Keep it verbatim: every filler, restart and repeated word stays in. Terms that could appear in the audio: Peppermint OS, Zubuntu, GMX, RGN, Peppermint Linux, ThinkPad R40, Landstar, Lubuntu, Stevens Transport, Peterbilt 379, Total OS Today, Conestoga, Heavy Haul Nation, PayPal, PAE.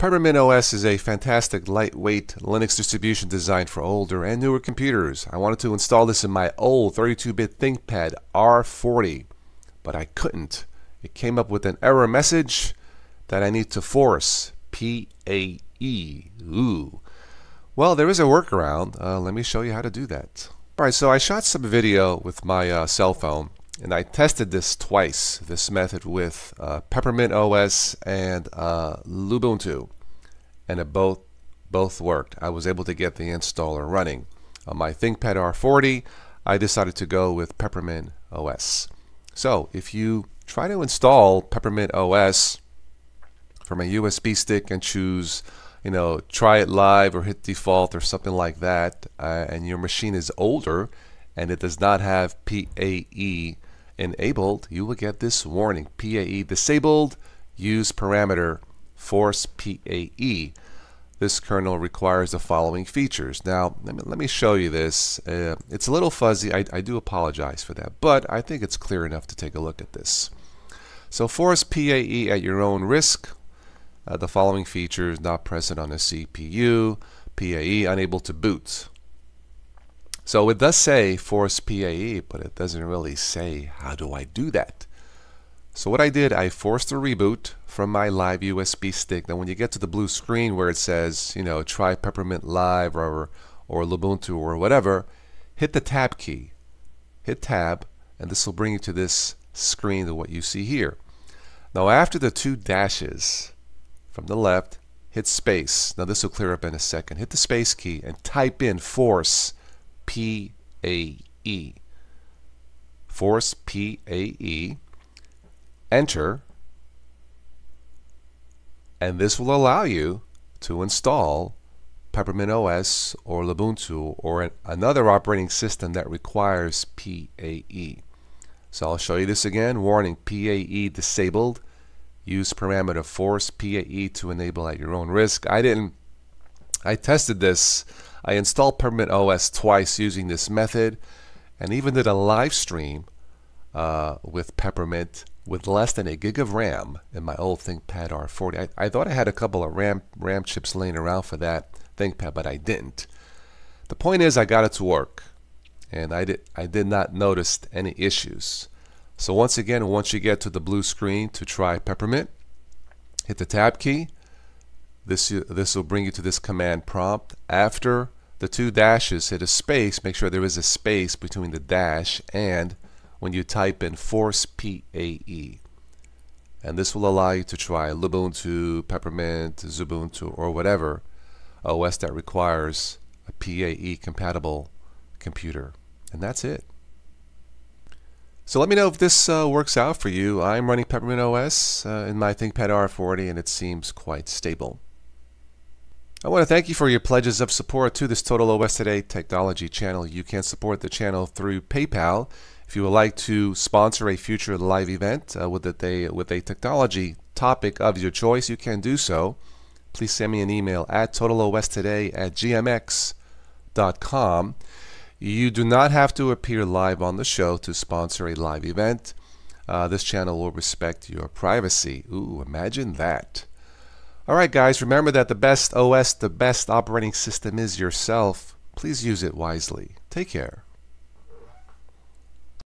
Peppermint O S is a fantastic lightweight Linux distribution designed for older and newer computers. I wanted to install this in my old thirty-two bit ThinkPad R forty, but I couldn't. It came up with an error message that I need to force. P A E. Ooh. Well, there is a workaround. Uh, let me show you how to do that. Alright, so I shot some video with my uh, cell phone, and I tested this twice, this method with uh, Peppermint O S and uh, Lubuntu, and it both both worked. I was able to get the installer running. On my ThinkPad R forty, I decided to go with Peppermint O S. So if you try to install Peppermint O S from a U S B stick and choose, you know, try it live or hit default or something like that, uh, and your machine is older and it does not have P A E enabled, you will get this warning: P A E disabled, use parameter force P A E. This kernel requires the following features. Now let me, let me show you this. Uh, it's a little fuzzy, I, I do apologize for that, but I think it's clear enough to take a look at this. So force P A E at your own risk. Uh, the following features not present on the C P U. P A E unable to boot. So it does say force P A E, but it doesn't really say how do I do that. So what I did, I forced a reboot from my live U S B stick. Now when you get to the blue screen where it says, you know, try Peppermint Live or, or Lubuntu or whatever, hit the tab key. Hit tab, and this will bring you to this screen of what you see here. Now after the two dashes from the left, hit space. Now this will clear up in a second. Hit the space key and type in force P A E. Force P A E. Enter. And this will allow you to install Peppermint O S or Lubuntu or an, another operating system that requires P A E. So I'll show you this again. Warning: P A E disabled. Use parameter force P A E to enable at your own risk. I didn't. I tested this. I installed Peppermint O S twice using this method, and even did a live stream uh, with Peppermint with less than a gig of RAM in my old ThinkPad R forty. I, I thought I had a couple of RAM, RAM chips laying around for that ThinkPad, but I didn't. The point is I got it to work, and I did, I did not notice any issues. So once again, once you get to the blue screen to try Peppermint, hit the tab key. This, this will bring you to this command prompt. After the two dashes, hit a space. Make sure there is a space between the dash and when you type in force P A E. And this will allow you to try Lubuntu, Peppermint, Zubuntu, or whatever O S that requires a P A E compatible computer. And that's it. So let me know if this uh, works out for you. I'm running Peppermint O S uh, in my ThinkPad R forty, and it seems quite stable. I want to thank you for your pledges of support to this Total O S Today technology channel. You can support the channel through PayPal. If you would like to sponsor a future live event uh, with, a, with a technology topic of your choice, you can do so. Please send me an email at total O S today at g m x dot com. You do not have to appear live on the show to sponsor a live event. Uh, this channel will respect your privacy. Ooh, imagine that. Alright guys, remember that the best O S, the best operating system is yourself. Please use it wisely. Take care.